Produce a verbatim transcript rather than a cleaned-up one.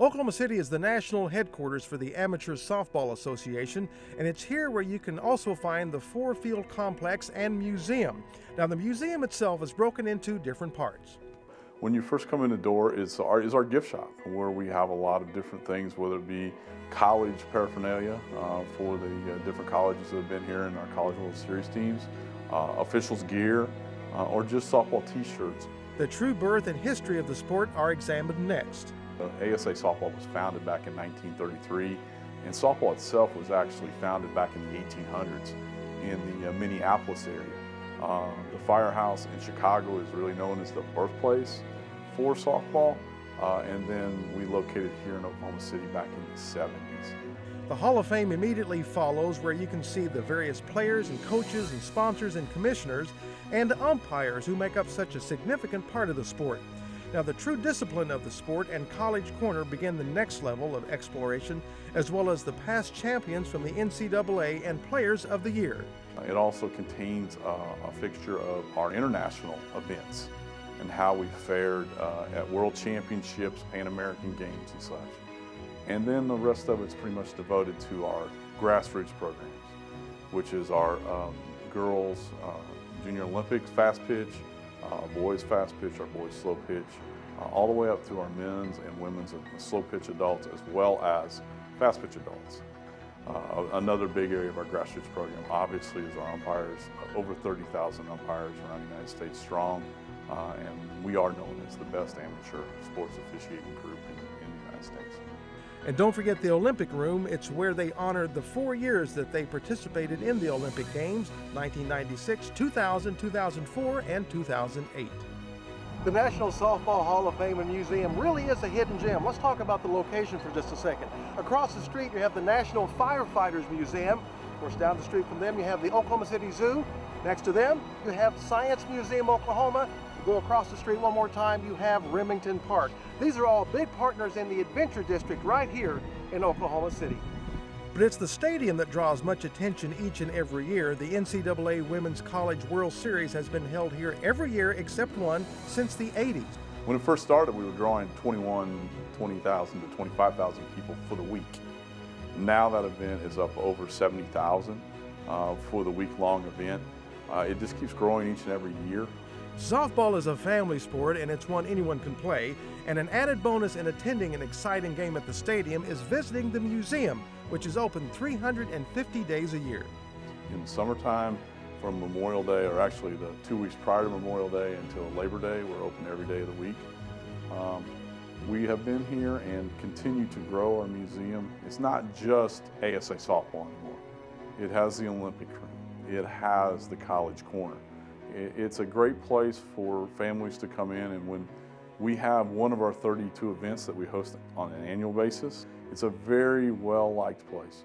Oklahoma City is the national headquarters for the Amateur Softball Association, and it's here where you can also find the Four Field Complex and Museum. Now, the museum itself is broken into different parts. When you first come in the door is our, is our gift shop, where we have a lot of different things, whether it be college paraphernalia uh, for the uh, different colleges that have been here in our College World Series teams, uh, officials gear, uh, or just softball t-shirts. The true birth and history of the sport are examined next. Uh, A S A softball was founded back in nineteen thirty-three, and softball itself was actually founded back in the eighteen hundreds in the uh, Minneapolis area. Uh, the firehouse in Chicago is really known as the birthplace for softball, uh, and then we located here in Oklahoma City back in the seventies. The Hall of Fame immediately follows, where you can see the various players and coaches and sponsors and commissioners and umpires who make up such a significant part of the sport. Now, the true discipline of the sport and College Corner begin the next level of exploration, as well as the past champions from the N C double A and Players of the Year. It also contains uh, a fixture of our international events and how we fared uh, at World Championships, Pan American Games and such. And then the rest of it's pretty much devoted to our grassroots programs, which is our um, girls uh, Junior Olympics fast pitch, uh, boys fast pitch, our boys slow pitch, uh, all the way up through our men's and women's slow pitch adults, as well as fast pitch adults. Uh, another big area of our grassroots program, obviously, is our umpires. Over thirty thousand umpires around the United States strong, uh, and we are known as the best amateur sports officiating group in, in the United States. And don't forget the Olympic Room. It's where they honored the four years that they participated in the Olympic Games, nineteen ninety-six, two thousand, two thousand four, and two thousand eight. The National Softball Hall of Fame and Museum really is a hidden gem. Let's talk about the location for just a second. Across the street, you have the National Firefighters Museum. Of course, down the street from them, you have the Oklahoma City Zoo. Next to them, you have Science Museum, Oklahoma. You go across the street one more time, you have Remington Park. These are all big partners in the Adventure District right here in Oklahoma City. But it's the stadium that draws much attention each and every year. The N C double A Women's College World Series has been held here every year except one since the eighties. When it first started, we were drawing twenty-one, twenty thousand to twenty-five thousand people for the week. Now that event is up over seventy thousand uh, for the week-long event. Uh, it just keeps growing each and every year. Softball is a family sport, and it's one anyone can play. And an added bonus in attending an exciting game at the stadium is visiting the museum, which is open three hundred fifty days a year. In the summertime, from Memorial Day, or actually the two weeks prior to Memorial Day until Labor Day, we're open every day of the week. Um, we have been here and continue to grow our museum. It's not just A S A softball anymore. It has the Olympic Room. It has the College Corner. It's a great place for families to come in, and when we have one of our thirty-two events that we host on an annual basis, it's a very well-liked place.